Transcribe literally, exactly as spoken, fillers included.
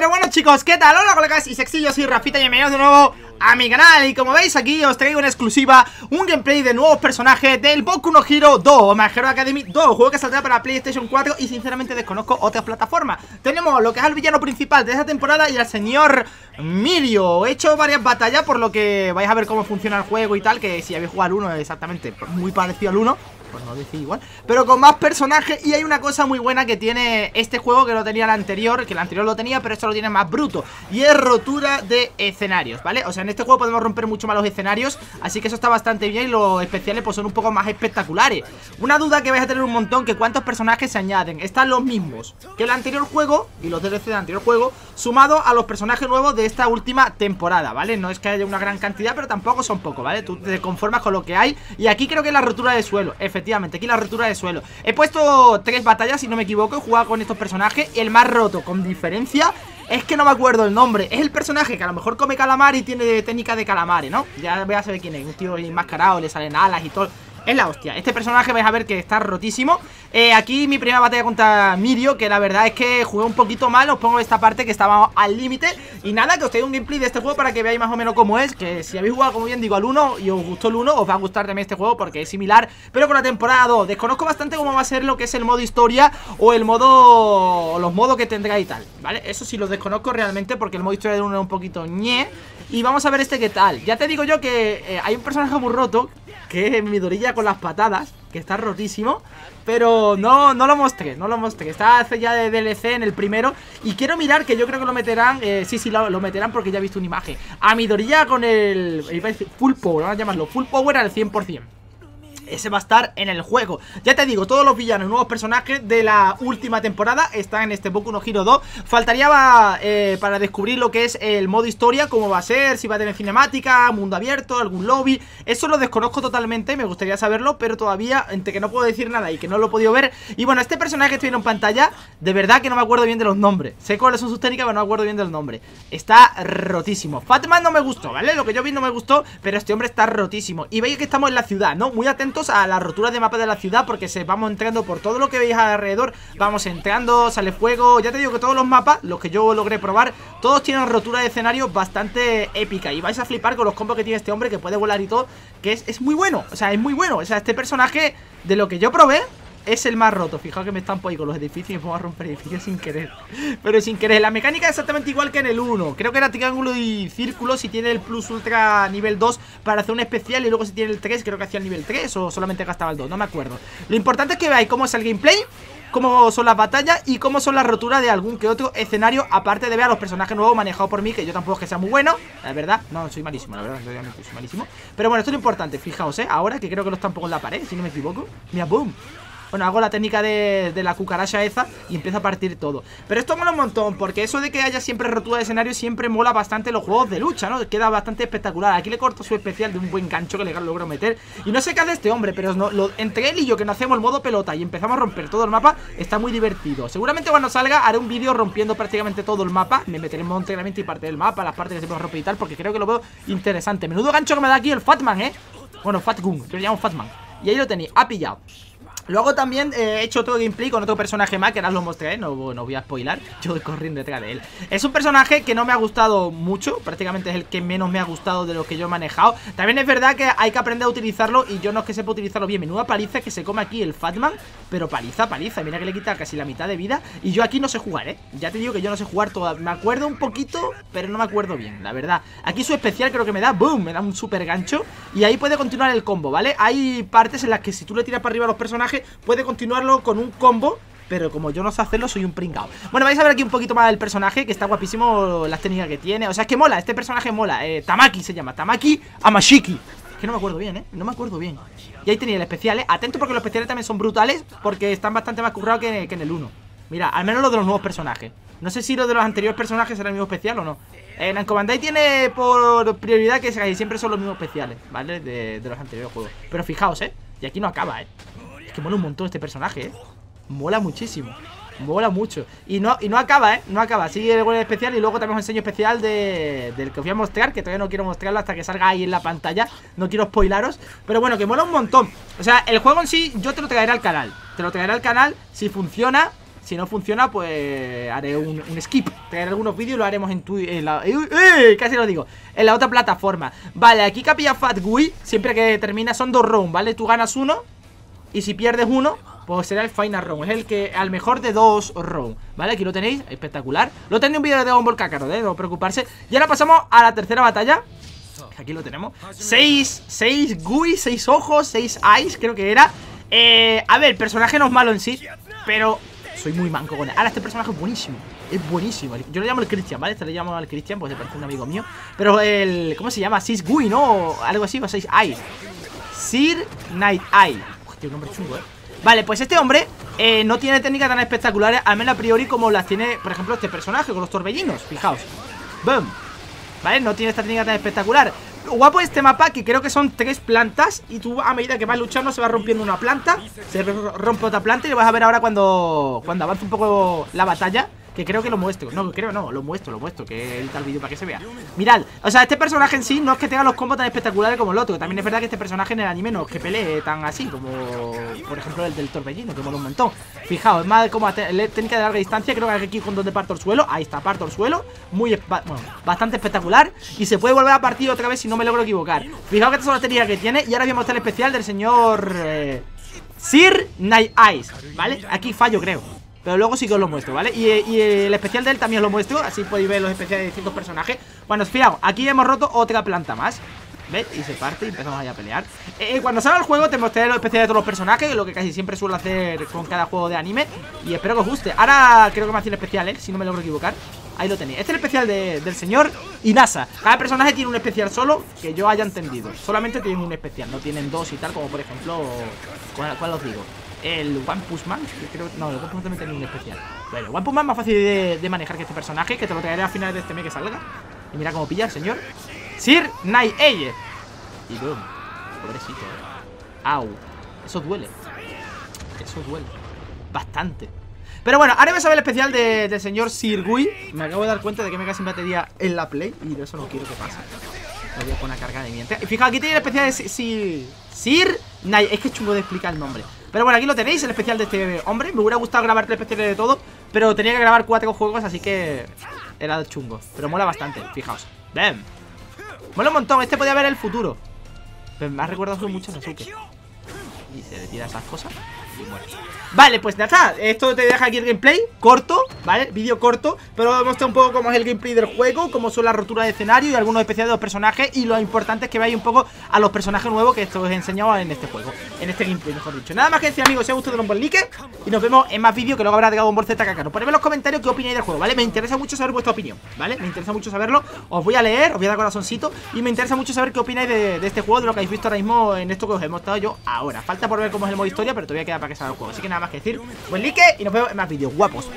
pero bueno, chicos, ¿qué tal? Hola, colegas y sexillos, soy Rafita y bienvenidos de nuevo a mi canal. Y como veis, aquí os traigo una exclusiva, un gameplay de nuevos personajes del Boku no Hero dos, My Hero Academia dos, juego que saldrá para PlayStation cuatro y sinceramente desconozco otras plataformas. Tenemos lo que es el villano principal de esta temporada y al señor Mirio. He hecho varias batallas, por lo que vais a ver cómo funciona el juego y tal, que si habéis jugado al uno exactamente, muy parecido al uno. Pues no decía igual, pero con más personajes. Y hay una cosa muy buena que tiene este juego que no tenía el anterior, que el anterior lo tenía, pero esto lo tiene más bruto, y es rotura de escenarios, ¿vale? O sea, en este juego podemos romper mucho más los escenarios, así que eso está bastante bien. Y los especiales pues son un poco más espectaculares. Una duda que vais a tener un montón, que cuántos personajes se añaden. Están los mismos que el anterior juego y los D L C del anterior juego, sumados a los personajes nuevos de esta última temporada, ¿vale? No es que haya una gran cantidad, pero tampoco son pocos, ¿vale? Tú te conformas con lo que hay. Y aquí creo que es la rotura de suelo, efectivamente. Efectivamente, aquí la rotura de suelo. He puesto tres batallas, si no me equivoco, he jugado con estos personajes. El más roto, con diferencia, es que no me acuerdo el nombre. Es el personaje que a lo mejor come calamar y tiene técnica de calamares, ¿no? Ya voy a saber quién es. Un tío enmascarado, le salen alas y todo. Es la hostia. Este personaje vais a ver que está rotísimo. eh, Aquí mi primera batalla contra Mirio, que la verdad es que jugué un poquito mal. Os pongo esta parte que estaba al límite. Y nada, que os traigo un gameplay de este juego para que veáis más o menos cómo es. Que si habéis jugado, como bien digo, al uno y os gustó el uno, os va a gustar también este juego porque es similar, pero con la temporada dos. Desconozco bastante cómo va a ser lo que es el modo historia o el modo... o los modos que tendrá y tal, ¿vale? Eso sí los desconozco realmente, porque el modo historia del uno es un poquito ñe. Y vamos a ver este qué tal. Ya te digo yo que eh, hay un personaje muy roto, que es Midoriya con las patadas, que está rotísimo, pero no, no lo mostré, no lo mostré. Está hace ya de D L C en el primero y quiero mirar, que yo creo que lo meterán, eh, sí, sí, lo, lo meterán porque ya he visto una imagen. A Midoriya con el, iba a decir, full power, vamos a llamarlo, full power al cien por ciento. Ese va a estar en el juego. Ya te digo, todos los villanos, nuevos personajes de la última temporada están en este Boku no Hero dos. Faltaría va, eh, para descubrir lo que es el modo historia, cómo va a ser, si va a tener cinemática, mundo abierto, algún lobby. Eso lo desconozco totalmente, me gustaría saberlo, pero todavía, entre que no puedo decir nada y que no lo he podido ver. Y bueno, este personaje que estoy viendo en pantalla, de verdad que no me acuerdo bien de los nombres. Sé cuáles son sus técnicas, pero no me acuerdo bien de los nombres. Está rotísimo. Fatman no me gustó, ¿vale? Lo que yo vi no me gustó, pero este hombre está rotísimo. Y veis que estamos en la ciudad, ¿no? Muy atentos a la rotura de mapa de la ciudad, porque se vamos entrando por todo lo que veis alrededor. Vamos entrando, sale fuego. Ya te digo que todos los mapas, los que yo logré probar, todos tienen rotura de escenario bastante épica. Y vais a flipar con los combos que tiene este hombre, que puede volar y todo, que es, es muy bueno. O sea, es muy bueno. O sea, este personaje, de lo que yo probé, es el más roto. Fijaos que me estampo ahí con los edificios y me pongo a romper edificios sin querer. Pero sin querer. La mecánica es exactamente igual que en el uno. Creo que era triángulo y círculo si tiene el plus ultra nivel dos para hacer un especial. Y luego si tiene el tres, creo que hacía el nivel tres o solamente gastaba el dos, no me acuerdo. Lo importante es que veáis cómo es el gameplay, cómo son las batallas y cómo son las roturas de algún que otro escenario, aparte de ver a los personajes nuevos manejados por mí, que yo tampoco es que sea muy bueno, la verdad. No, soy malísimo, la verdad, soy malísimo. Pero bueno, esto es lo importante, fijaos, ¿eh? Ahora que creo que los tampoco en la pared, si no me equivoco. Mira, boom. Bueno, hago la técnica de, de la cucaracha esa y empiezo a partir todo. Pero esto mola un montón, porque eso de que haya siempre rotura de escenario siempre mola bastante en los juegos de lucha, ¿no? Queda bastante espectacular. Aquí le corto su especial de un buen gancho que le logro meter. Y no sé qué hace este hombre, pero no, lo, entre él y yo, que no hacemos el modo pelota y empezamos a romper todo el mapa, está muy divertido. Seguramente cuando salga haré un vídeo rompiendo prácticamente todo el mapa. Me meteré en modo entrenamiento y parte del mapa, las partes que se pueden romper y tal, porque creo que lo veo interesante. Menudo gancho que me da aquí el Fatman, ¿eh? Bueno, Fat Gum, yo lo llamo Fatman. Y ahí lo tenéis, ha pillado. Luego también eh, he hecho otro gameplay con otro personaje más, que ahora os lo mostré, no, no voy a spoilar, yo voy corriendo detrás de él. Es un personaje que no me ha gustado mucho, prácticamente es el que menos me ha gustado de los que yo he manejado. También es verdad que hay que aprender a utilizarlo y yo no es que sepa utilizarlo bien. Menuda paliza que se come aquí el Fatman, pero paliza, paliza, mira que le quita casi la mitad de vida. Y yo aquí no sé jugar, ¿eh? Ya te digo que yo no sé jugar toda, me acuerdo un poquito, pero no me acuerdo bien, la verdad. Aquí su especial creo que me da, boom, me da un super gancho y ahí puede continuar el combo, ¿vale? Hay partes en las que si tú le tiras para arriba a los personajes puede continuarlo con un combo, pero como yo no sé hacerlo, soy un pringao. Bueno, vais a ver aquí un poquito más del personaje, que está guapísimo, las técnicas que tiene. O sea, es que mola, este personaje mola. eh, Tamaki se llama, Tamaki Amajiki. Es que no me acuerdo bien, ¿eh? No me acuerdo bien. Y ahí tenía el especial, ¿eh? Atento porque los especiales también son brutales, porque están bastante más currados que, que en el uno. Mira, al menos los de los nuevos personajes. No sé si los de los anteriores personajes será el mismo especial o no. En Nancomandai tiene por prioridad que casi siempre son los mismos especiales, ¿vale? De, de los anteriores juegos. Pero fijaos, ¿eh? Y aquí no acaba, ¿eh? Es que mola un montón este personaje, ¿eh? Mola muchísimo, mola mucho. Y no, y no acaba, ¿eh? No acaba. Sigue con el especial y luego también os enseño especial de, del que os voy a mostrar, que todavía no quiero mostrarlo hasta que salga ahí en la pantalla. No quiero spoilaros, pero bueno, que mola un montón. O sea, el juego en sí yo te lo traeré al canal. Te lo traeré al canal si funciona. Si no funciona, pues haré un, un skip. Traeré algunos vídeos y lo haremos en Twitch. Eh, casi lo digo. En la otra plataforma. Vale, aquí capilla Fat Gui. Siempre que termina son dos rounds, ¿vale? Tú ganas uno. Y si pierdes uno, pues será el final round. Es el que al mejor de dos rounds. ¿Vale? Aquí lo tenéis. Espectacular. Lo tenéis en un vídeo de Dragon Ball Kakarot, ¿eh? No preocuparse. Y ahora pasamos a la tercera batalla. Aquí lo tenemos. Seis, seis Gui, seis ojos, seis eyes, creo que era. Eh, a ver, el personaje no es malo en sí, pero soy muy manco con él. Ahora, este personaje es buenísimo. Es buenísimo. Yo le llamo el Christian, ¿vale? Este le llamo al Christian, pues se parece un amigo mío. Pero el... ¿Cómo se llama? Six Gui, ¿no? O algo así, o seis eyes. Sir Nighteye. Hostia, un nombre chungo, ¿eh? Vale, pues este hombre eh, no tiene técnicas tan espectaculares, al menos a priori, como las tiene, por ejemplo, este personaje con los torbellinos. Fijaos. ¡Bum! ¿Vale? No tiene esta técnica tan espectacular. Lo guapo es este mapa, que creo que son tres plantas. Y tú, a medida que vas luchando, se va rompiendo una planta. Se rompe otra planta. Y lo vas a ver ahora cuando, cuando avance un poco la batalla. Que creo que lo muestro. No, creo no, lo muestro, lo muestro. Que el tal vídeo para que se vea. Mirad, o sea, este personaje en sí no es que tenga los combos tan espectaculares como el otro. También es verdad que este personaje en el anime no es que pelee tan así como, por ejemplo, el del torbellino, que mola un montón. Fijaos, es más como técnica de larga distancia. Creo que aquí con donde parto el suelo. Ahí está, parto el suelo. Muy, bueno, bastante espectacular. Y se puede volver a partir otra vez si no me logro equivocar. Fijaos que estas son las técnicas que tiene. Y ahora voy a mostrar el especial del señor eh, Sir Night Eyes, ¿vale? Aquí fallo, creo. Pero luego sí que os lo muestro, ¿vale? Y, y el especial de él también os lo muestro. Así podéis ver los especiales de distintos personajes. Bueno, fijaos, aquí hemos roto otra planta más. ¿Ves? Y se parte y empezamos ahí a pelear. eh, Cuando salga el juego te mostraré los especiales de todos los personajes, lo que casi siempre suelo hacer con cada juego de anime. Y espero que os guste. Ahora creo que me hace el especial, ¿eh? Si no me logro equivocar. Ahí lo tenéis. Este es el especial de, del señor Inasa. Cada personaje tiene un especial solo, que yo haya entendido. Solamente tienen un especial, no tienen dos y tal. Como por ejemplo, ¿cuál, cuál os digo? El One Punch Man, que creo... No, el One Punch Man también tiene un especial. Bueno, el One Punch Man más fácil de, de manejar que este personaje, que te lo traeré a finales de este mes que salga. Y mira cómo pilla el señor Sir Nighteye. Y boom. Pobrecito. Au. Eso duele. Eso duele. Bastante. Pero bueno, ahora voy a ver el especial de, del señor Sir Gui. Me acabo de dar cuenta de que me quedé sin batería en la Play, y de eso no quiero que pase. Me voy a poner a carga de mientras. Y fijaos, aquí tiene el especial de Sir... Sir Nighteye. Es que es chungo de explicar el nombre. Pero bueno, aquí lo tenéis, el especial de este hombre. Me hubiera gustado grabar tres especiales de todo, pero tenía que grabar cuatro juegos, así que era chungo, pero mola bastante, fijaos. Ven. Mola un montón, este podía ver el futuro. Me ha recordado mucho a Sasuke. Y se le tira esas cosas. Vale, pues ya está. Esto te deja aquí el gameplay, corto, ¿vale? Vídeo corto, pero demuestra un poco cómo es el gameplay del juego, cómo son las roturas de escenario y algunos especiales de los personajes. Y lo importante es que veáis un poco a los personajes nuevos que os he enseñado en este juego, en este gameplay, mejor dicho. Nada más que decir, amigos, si os ha gustado, denle un like y nos vemos en más vídeos, que luego habrá Dragon Ball Z Kakarot. Ponedme en los comentarios qué opináis del juego, ¿vale? Me interesa mucho saber vuestra opinión, ¿vale? Me interesa mucho saberlo. Os voy a leer, os voy a dar corazoncito. Y me interesa mucho saber qué opináis de, de este juego, de lo que habéis visto ahora mismo en esto que os he mostrado yo ahora. Falta por ver cómo es el modo historia, pero todavía queda para que salga el juego. Así que nada más que decir, buen like y nos vemos en más vídeos guapos.